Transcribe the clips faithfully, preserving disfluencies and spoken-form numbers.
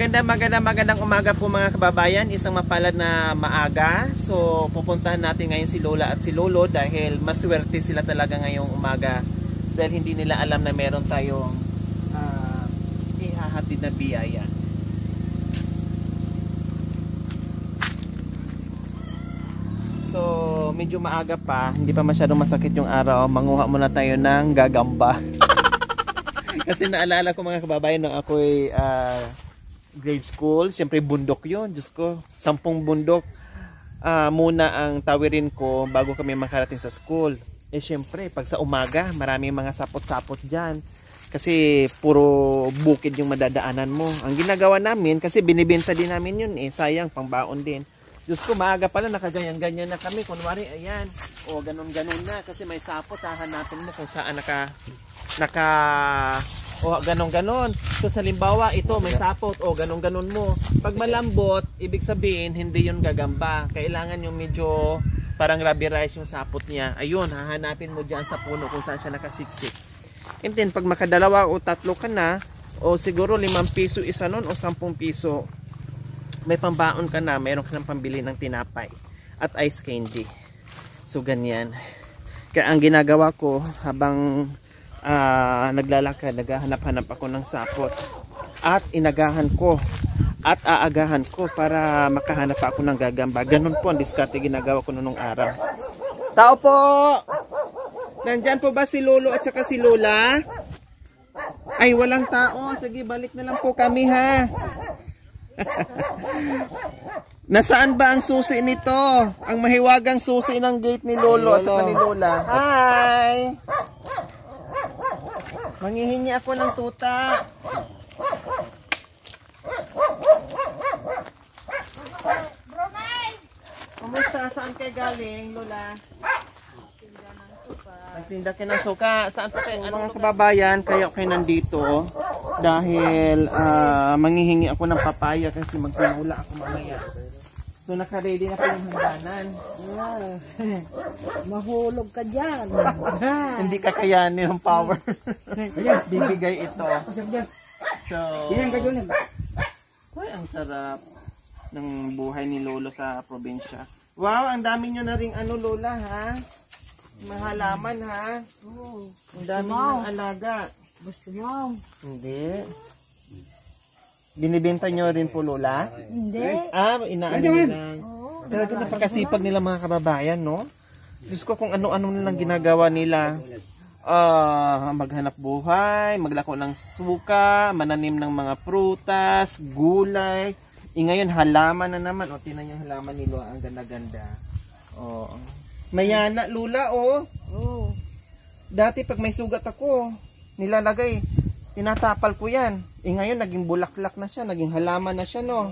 Maganda, maganda, magandang umaga po mga kababayan. Isang mapalad na maaga. So pupuntahan natin ngayon si Lola at si Lolo dahil maswerte sila talaga ngayong umaga. Dahil hindi nila alam na meron tayong uh, ihahatid na biyaya. So medyo maaga pa, hindi pa masyadong masakit yung araw. Manguha muna tayo ng gagamba. Kasi naalala ko mga kababayan nung ako'y Uh, grade school, siyempre bundok yun. Diyos ko, sampung bundok uh, muna ang tawirin ko bago kami makarating sa school. Eh siyempre, pag sa umaga, maraming mga sapot-sapot dyan. Kasi puro bukid yung madadaanan mo. Ang ginagawa namin, kasi binibenta din namin yun eh. Sayang, pangbaon din. Diyos ko, maaga pala, nakaganyan-ganyan na kami. Kunwari, ayan. O, ganun-ganun na. Kasi may sapot, hahanapin mo kung saan naka naka o ganon-ganon. So sa limbawa, ito may sapot, o ganon-ganon mo. Pag malambot, ibig sabihin hindi yun gagamba. Kailangan yung medyo parang rubberized yung sapot niya. Ayun, hahanapin mo diyan sa puno kung saan siya nakasiksik. And then pag makadalawa o tatlo ka na, o siguro limang piso isa nun o sampung piso, may pambaon ka na, mayroon ka ng pambili ng tinapay at ice candy. So ganyan. Kaya ang ginagawa ko habang Uh, naglalakad, naghahanap-hanap ako ng sapot at inagahan ko at aagahan ko para makahanap ako ng gagamba. Ganun po ang diskarte ginagawa ko noong araw. Tao po, nandyan po ba si Lolo at saka si Lola? Ay, walang tao. Sige, balik na lang po kami ha. Nasaan ba ang susi nito? Ang mahiwagang susi ng gate ni Lolo at saka ni Lola. Hi! Manghihingi ako ng tuta. Kumusta? Saan kayo galing, Lola? Nagtinda ka ng suka. Saan pa kayo? Mga kababayan, kaya kayo nandito dahil uh, manghihingi ako ng papaya kasi magtinula ako mamaya. So naka-ready na po yung hangganan. Yeah. Mahulog ka dyan. Hindi kakayanin ng power. Bibigay ito. So, ay, ang sarap ng buhay ni Lolo sa probinsya. Wow, ang dami nyo na rin ano Lola ha? Mahalaman ha? Ang dami ng alaga. Gusto mo? Hindi. Binibenta nyo rin po Lola? Hindi. Ah, inaano nilang. Talaga napakasipag nila mga kababayan, no? Diyos ko kung ano-ano nilang ginagawa nila. Uh, maghanap buhay, maglako ng suka, mananim ng mga prutas, gulay. E ngayon, halaman na naman. O, tinan yung halaman ni Lola. Ang ganda-ganda. O. Mayana, Lola, o. Oh. Dati pag may sugat ako, nilalagay. Tinatapal ko yan. Eh ngayon, naging bulaklak na siya. Naging halaman na siya, no?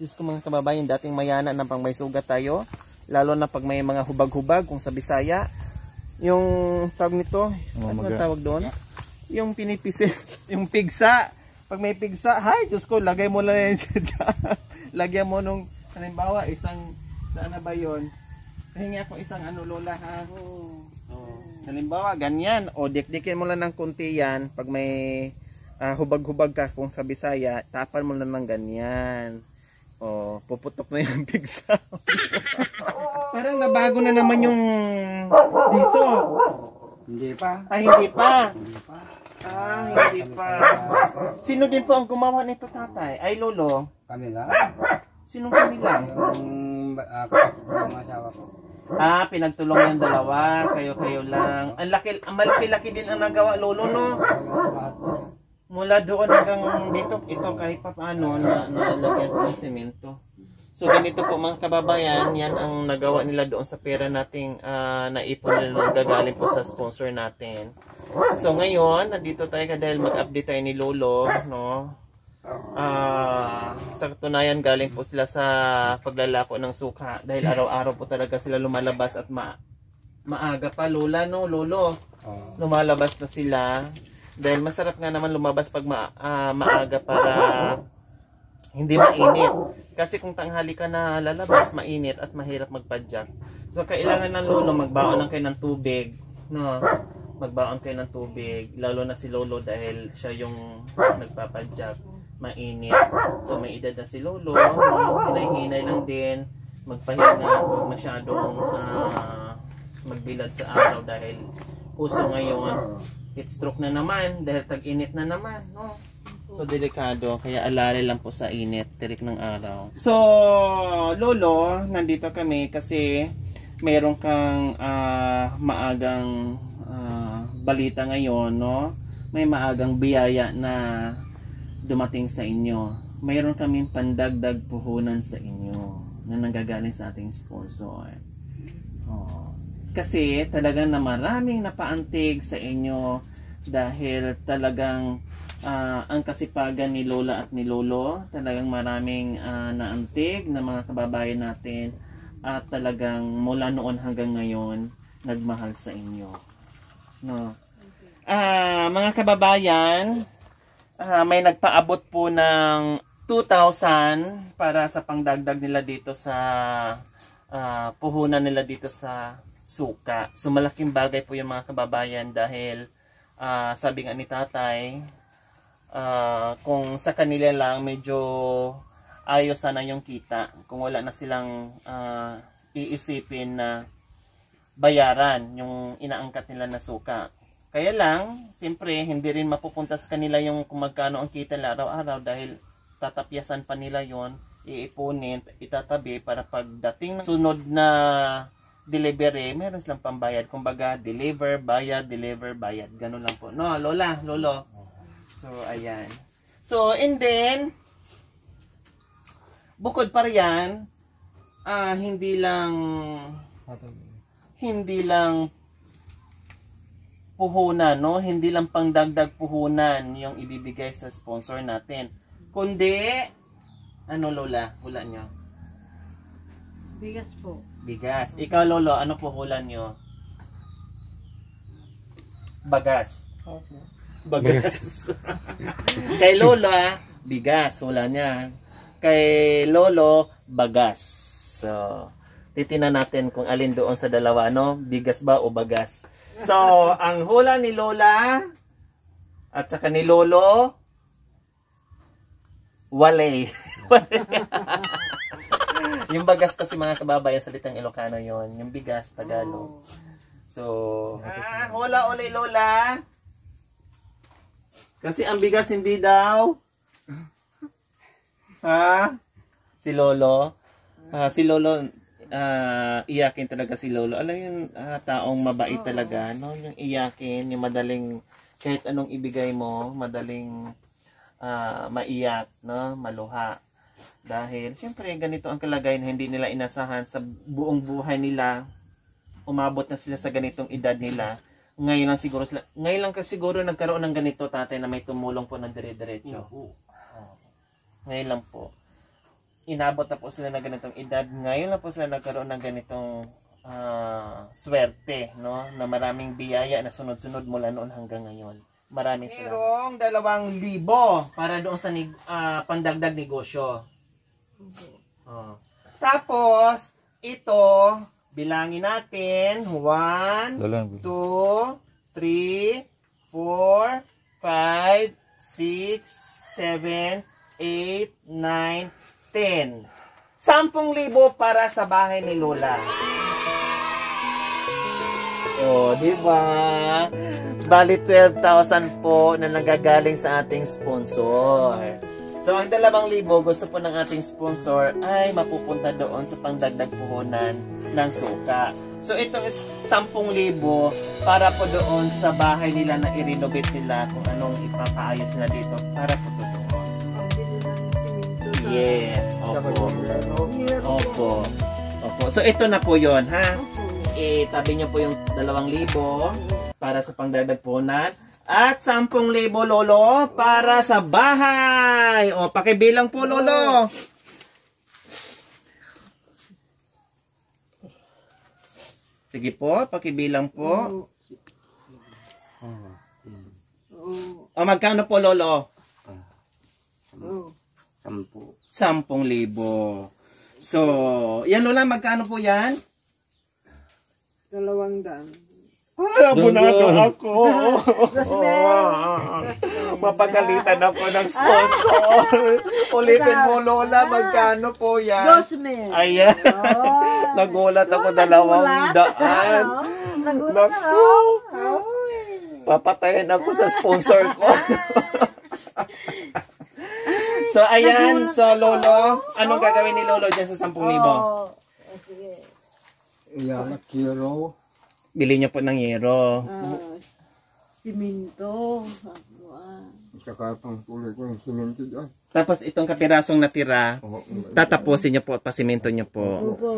Diyos ko mga kababayan, dating mayana na pang may sugat tayo. Lalo na pag may mga hubag-hubag, kung sa Bisaya. Yung tawag nito, oh, ano ang tawag doon? Yeah. Yung pinipisi, yung pigsa. Pag may pigsa, hay, Diyos ko, lagay mo lang yan dyan. Lagyan mo nung, halimbawa, isang, saan na ba yun? Hingi ako isang ano, Lola, ha? Oh. Oh. Halimbawa, ganyan. O, dikdikin mo lang ng kunti yan. Pag may uh, hubag-hubag ka kung sa Bisaya, tapan mo lang ng ganyan. O, puputok na yung pigsa. Parang nabago na naman yung dito. Hindi pa. Ay, hindi pa. Hindi pa. Ah, hindi pa. Sino din po ang gumawa nito, tatay? Ay, Lolo. Kami lang. Sinong kami lang? Yung uh, kapatid ko, mga asawa ko. Ah, pinagtulong yung dalawa, kayo-kayo lang. Ang laki, malaki-laki din ang nagawa, Lolo, no? Mula doon hanggang dito, ito kahit pa paano, na, nalagyan ko ng semento. So, ganito po mga kababayan, yan ang nagawa nila doon sa pera nating uh, naipon nila gagaling po sa sponsor natin. So, ngayon, nandito tayo ka dahil mag-update tayo ni Lolo, no? Uh, sa katunayan galing po sila sa paglalako ng suka dahil araw-araw po talaga sila lumalabas at ma maaga pa Lola no Lolo lumalabas na sila dahil masarap nga naman lumabas pag ma uh, maaga para hindi mainit kasi kung tanghali ka na lalabas mainit at mahirap magpadyak so kailangan ng Lolo magbaon ng kayo ng tubig no magbaon kayo ng tubig lalo na si Lolo dahil siya yung nagpapadyak mainit. So may edad na si Lolo, hinay-hinay lang din, magpahinga, huwag masyadong uh, magbilad sa araw dahil puso ngayon, heat stroke na naman dahil tag-init na naman, no? So delikado, kaya alala lang po sa init, tirik ng araw. So Lolo, nandito kami kasi meron kang uh, maagang uh, balita ngayon, no? May maagang biyaya na dumating sa inyo. Mayroon kaming pandagdag puhunan sa inyo na nanggagaling sa ating sponsor. Oh. Kasi talagang na maraming napaantig sa inyo dahil talagang uh, ang kasipagan ni Lola at ni Lolo, talagang maraming uh, naantig na mga kababayan natin at talagang mula noon hanggang ngayon nagmahal sa inyo. No. Uh, mga kababayan, Uh, may nagpaabot po ng two thousand para sa pangdagdag nila dito sa uh, puhunan nila dito sa suka. So malaking bagay po yung mga kababayan dahil uh, sabi nga ni tatay, uh, kung sa kanila lang medyo ayos sana yung kita. Kung wala na silang uh, iisipin na bayaran yung inaangkat nila na suka. Kaya lang, siyempre, hindi rin mapupunta sa kanila yung kung magkano ang kita nila araw-araw dahil tatapyasan pa nila yon, iipunin, itatabi para pagdating ng sunod na delivery, meron silang pambayad. Kumbaga, deliver, bayad, deliver, bayad. Ganun lang po. No, Lola, Lolo. So, ayan. So, and then, bukod pa riyan, ah, hindi lang, hindi lang, puhunan, no? Hindi lang pangdagdag puhunan yung ibibigay sa sponsor natin. Kundi, ano Lola, hula nyo? Bigas po. Bigas. Ikaw Lolo, ano puhulan nyo? Bagas. Okay. Bagas. Kay Lola, bigas, hula niya. Kay Lolo, bagas. So, titinan natin kung alin doon sa dalawa, no? Bigas ba o bagas? So, ang hula ni Lola at saka ni Lolo, wale. Yung bagas kasi mga kababayan, salitang Ilocano yon. Yung bigas, Tagalog. So, ah, hula uli Lola. Kasi ang bigas hindi daw. Ha? Si Lolo. Uh, si Lolo... Uh, iyakin talaga si Lolo. Alam yung uh, taong mabait talaga, no? Yung iyakin, yung madaling kahit anong ibigay mo, madaling uh, maiyak, no? Maluha. Dahil syempre ganito ang kalagayan, hindi nila inasahan sa buong buhay nila. Umabot na sila sa ganitong edad nila. Ngayon lang siguro sila, ngayon lang kasi siguro nagkaroon ng ganito tatay na may tumulong po nang dire-diretso. Uh-huh. uh, ngayon lang po. Inabot na po sila ng ganitong edad. Ngayon na po sila nagkaroon ng ganitong uh, swerte, no? Na maraming biyaya na sunod-sunod mula noon hanggang ngayon. Maraming sila. Merong dalawang libo para doon sa uh, pandagdag negosyo. Oh. Tapos, ito, bilangin natin. one, two, three, four, five, six, seven, eight, nine, ten. Sampung libo para sa bahay ni Lola. O, oh, diba? Bali, twelve thousand po na nagagaling sa ating sponsor. So, ang dalawang libo, gusto po ng ating sponsor ay mapupunta doon sa pangdagdag puhunan ng suka. So, ito is sampung libo para po doon sa bahay nila na i-renovate nila kung anong ipapaayos nila dito para po doon. Yes, opo. Opo. Opo. So ito na po 'yon, ha. E, tabi niyo po yung two thousand para sa pangdagdag puhunan at ten thousand Lolo para sa bahay. O pakibilang po Lolo. Sige po, pakibilang po. O magkano po Lolo? Sampo. Sampung libo. So, yan Lola, magkano po yan? Dalawang daan. Abonado ako. Mapagalitan ako ng sponsor. Ulitin mo, Lola, magkano po yan? Dosmer. Ayan. Nagulat ako, dalawang daan. Nagulat ako. Papatayin ako sa sponsor ko. So, ayan. So, Lolo, anong gagawin ni Lolo dyan sa sampung libo? Iyan, kiro. Bili niya po ng yero. Uh, siminto. Saka pang tuloy ko ng siminto dyan. Tapos itong kapirasong natira, oh, tatapusin niya po at pasiminto niya po. Opo.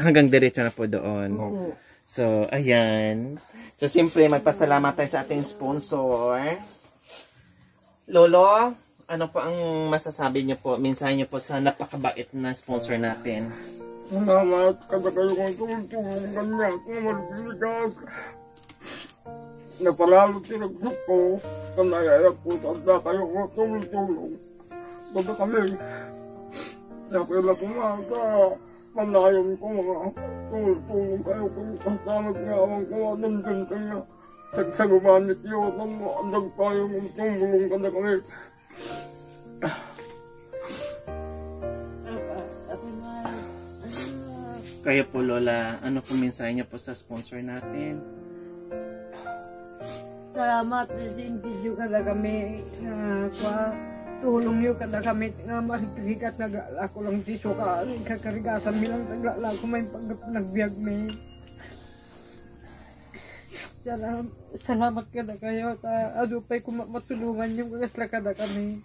Hanggang diretso na po doon. Opo. So, ayan. So, siyempre, magpasalamat tayo sa ating sponsor. Lolo, ano po ang masasabi niyo po? Minsan niyo po sa napakabait na sponsor natin. Salamat kada kayo kong tulong-tulong kanya at mamalbigas na palalo sinagsip ko sa nayayap ko sa kayo kong tulong-tulong. Baba kami sa kila pumaga panayam ko mga tulong-tulong kayo kong kasamag nga awang ko at nandun kanya nagsagubamit yun at nagdag tayo kong tumulong kada kami. Kaya po, Lola, ano po mensahe niyo po sa sponsor natin? Salamat din niyo kada kami na kwa tulong niyo kada kami nga makikita na ako lang si Suka kakarigasan bilang taglala ko may nagbiag may salamat, salamat kada kayo ta adupay ko matulungan niyo kada kami.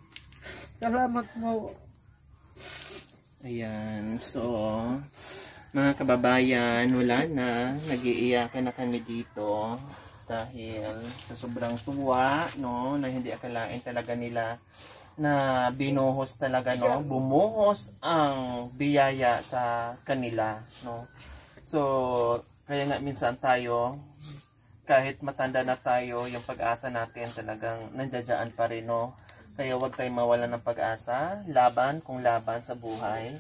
Salamat mo. Ayan, so mga kababayan, wala na. Nag-iiyakan na kami dito dahil sa sobrang tuwa, no, na hindi akalain talaga nila na binuhos talaga, no, bumuhos ang biyaya sa kanila, no. So, kaya nga minsan tayo, kahit matanda na tayo, yung pag-asa natin talagang nandiyan pa rin, no. Kaya huwag tayong mawalan ng pag-asa, laban kung laban sa buhay.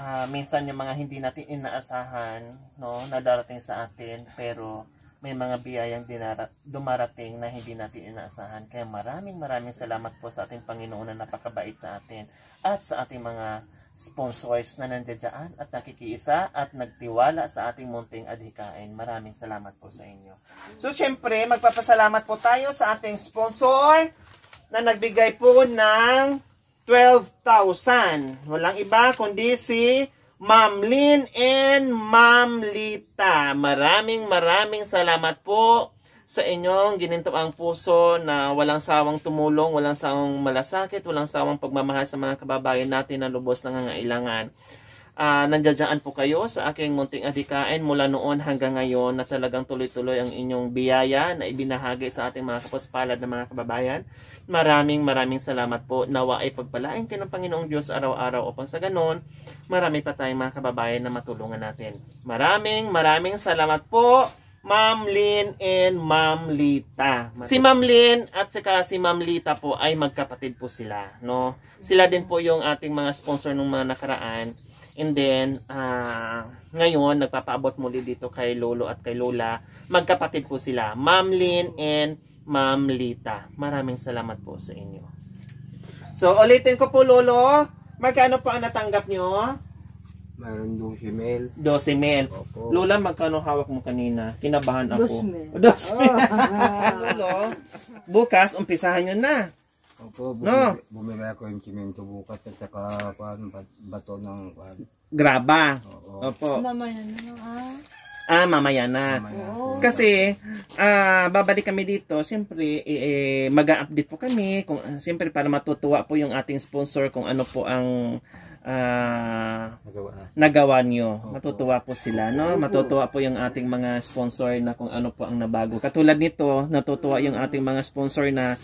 Uh, minsan yung mga hindi natin inaasahan, no, na darating sa atin, pero may mga biyayang dinara dumarating na hindi natin inaasahan. Kaya maraming maraming salamat po sa ating Panginoon na napakabait sa atin at sa ating mga sponsors na nandiyan at nakikiisa at nagtiwala sa ating munting adhikain. Maraming salamat po sa inyo. So syempre, magpapasalamat po tayo sa ating sponsor na nagbigay po ng twelve thousand. Walang iba kundi si Ma'am Lyn and Ma'am Lita. Maraming maraming salamat po sa inyong ginintuang puso na walang sawang tumulong, walang sawang malasakit, walang sawang pagmamahal sa mga kababayan natin na lubos na nangangailangan. Uh, nandiyan po kayo sa aking munting adhikain mula noon hanggang ngayon na talagang tuloy-tuloy ang inyong biyaya na ibinahagi sa ating mga kapuspalad na mga kababayan. Maraming maraming salamat po. Nawa ay pagpalain kayo ng Panginoong Diyos araw-araw upang sa ganon, marami pa tayong mga kababayan na matulungan natin. Maraming maraming salamat po, Ma'am Lyn and Ma'am Lita. Si Ma'am Lyn at saka si Ma'am Lita po ay magkapatid po sila, no? Sila din po yung ating mga sponsor ng mga nakaraan. And then, uh, ngayon, nagpapaabot muli dito kay Lolo at kay Lola. Magkapatid po sila, Ma'am Lyn and Ma'am Lita. Maraming salamat po sa inyo. So, ulitin ko po, Lolo. Magkano po ang natanggap nyo? Mayroon dose mil. dose mil. Lola, magkano hawak mo kanina? Kinabahan ako. dose mil. Lolo, bukas, umpisahan nyo na. Opo, no? Bumili ako yung simento bukas at saka pan, bato ng pan. Graba. Oo. Opo. Mamaya na. Ah, mamaya na. Mamaya. Kasi ah, babalik kami dito, siyempre eh, eh, mag-a-update po kami kung siyempre para matutuwa po yung ating sponsor kung ano po ang Uh, nagawa nyo. Matutuwa po sila, no? Matutuwa po yung ating mga sponsor na kung ano po ang nabago. Katulad nito, natutuwa yung ating mga sponsor na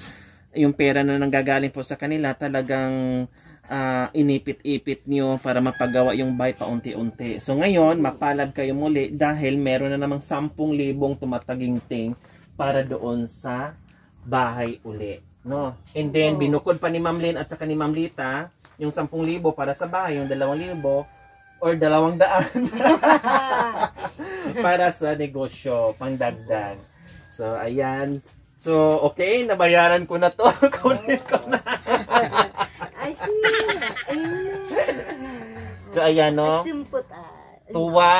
yung pera na nanggagaling po sa kanila talagang uh, inipit-ipit nyo para mapagawa yung buy paunti-unti. So ngayon, mapalad kayo muli dahil meron na namang sampung libong tumataginting para doon sa bahay uli, no? And then, binukod pa ni Ma'am Lyn at saka ni Ma'am Lita yung sampung libo para sa bahay, yung dalawang libo or dalawang daan para sa negosyo, pangdagdag. So, ayan. So, okay, nabayaran ko na to. Kunin ko na. So, ayan, no? Tuwa,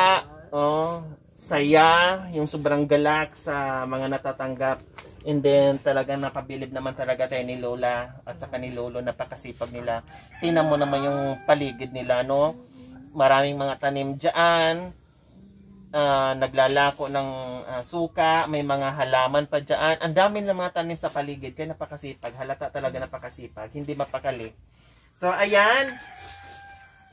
oh, saya, yung sobrang galak sa mga natatanggap. And then, talagang napabilib naman talaga tayo ni Lola at saka ni Lolo. Napakasipag nila. Tingnan mo naman yung paligid nila, no? Maraming mga tanim dyan. Uh, naglalako ng uh, suka. May mga halaman pa dyan. Ang dami ng mga tanim sa paligid. Kaya napakasipag. Halata talaga napakasipag. Hindi mapakali. So, ayan.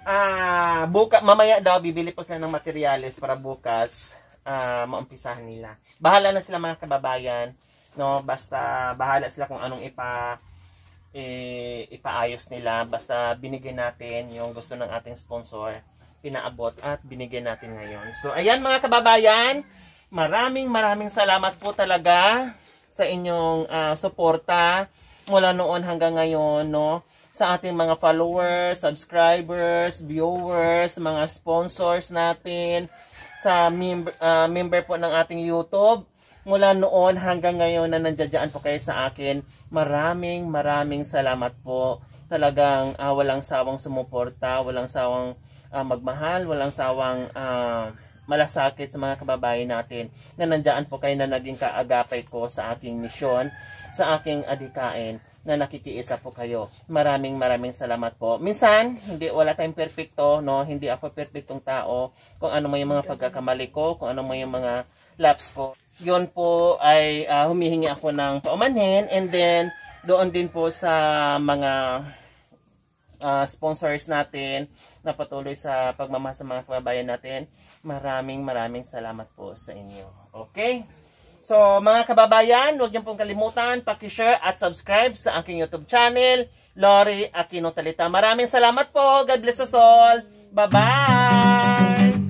Uh, buka, mamaya daw, bibili po sila ng materyales para bukas uh, maumpisahan nila. Bahala na sila mga kababayan. No, basta bahala sila kung anong ipa eh, ipaayos nila, basta binigyan natin yung gusto ng ating sponsor, pinaabot at binigyan natin ngayon. So ayan mga kababayan, maraming maraming salamat po talaga sa inyong uh, suporta mula noon hanggang ngayon, no, sa ating mga followers, subscribers, viewers, mga sponsors natin, sa mem uh, member po ng ating YouTube. Mula noon hanggang ngayon na nandiyan po kayo sa akin, maraming maraming salamat po. Talagang uh, walang sawang sumuporta, walang sawang uh, magmahal, walang sawang uh, malasakit sa mga kababayan natin na nandiyan po kayo, na naging kaagapay ko sa aking misyon, sa aking adikain, na nakikiisa po kayo. Maraming maraming salamat po. Minsan, hindi, wala tayong perfecto, no? Hindi ako perfectong tao. Kung ano may mga pagkakamali ko, kung ano may mga lapse ko, yun po ay uh, humihingi ako ng paumanhin, and then doon din po sa mga uh, sponsors natin na patuloy sa pagmamahal sa mga kababayan natin. Maraming maraming salamat po sa inyo. Okay? So mga kababayan, huwag niyo pong kalimutan paki-share at subscribe sa aking YouTube channel, Lorry Aquino Talita. Maraming salamat po. God bless us all. Bye-bye!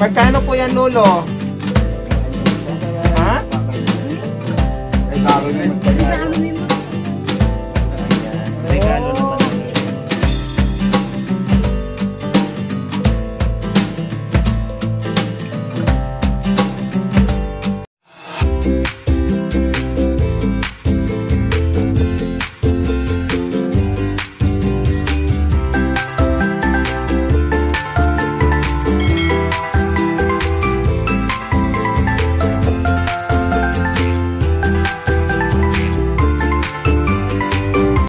Magkano po yan, Lolo? Ha? Ay, taro na yung pag-aaral.